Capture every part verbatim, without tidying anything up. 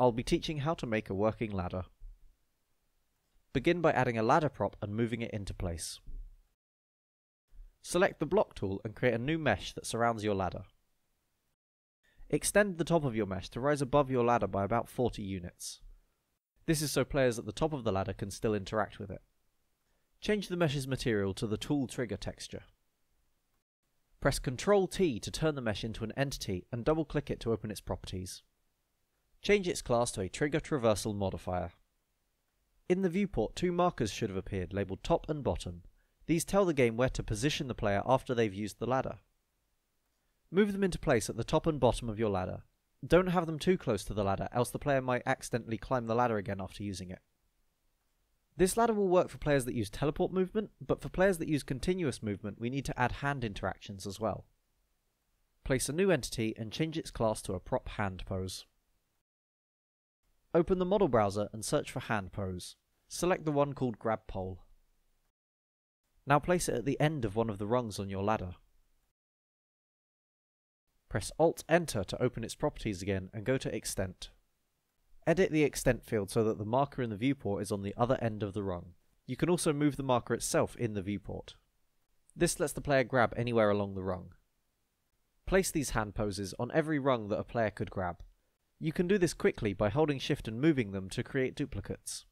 I'll be teaching how to make a working ladder. Begin by adding a ladder prop and moving it into place. Select the block tool and create a new mesh that surrounds your ladder. Extend the top of your mesh to rise above your ladder by about forty units. This is so players at the top of the ladder can still interact with it. Change the mesh's material to the tool trigger texture. Press Ctrl T to turn the mesh into an entity and double click it to open its properties. Change its class to a trigger traversal modifier. In the viewport, two markers should have appeared labelled top and bottom. These tell the game where to position the player after they've used the ladder. Move them into place at the top and bottom of your ladder. Don't have them too close to the ladder, else the player might accidentally climb the ladder again after using it. This ladder will work for players that use teleport movement, but for players that use continuous movement we need to add hand interactions as well. Place a new entity and change its class to a prop hand pose. Open the model browser and search for hand pose. Select the one called grab pole. Now place it at the end of one of the rungs on your ladder. Press Alt Enter to open its properties again and go to extent. Edit the extent field so that the marker in the viewport is on the other end of the rung. You can also move the marker itself in the viewport. This lets the player grab anywhere along the rung. Place these hand poses on every rung that a player could grab. You can do this quickly by holding Shift and moving them to create duplicates.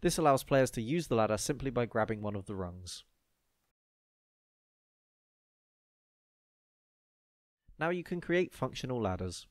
This allows players to use the ladder simply by grabbing one of the rungs. Now you can create functional ladders.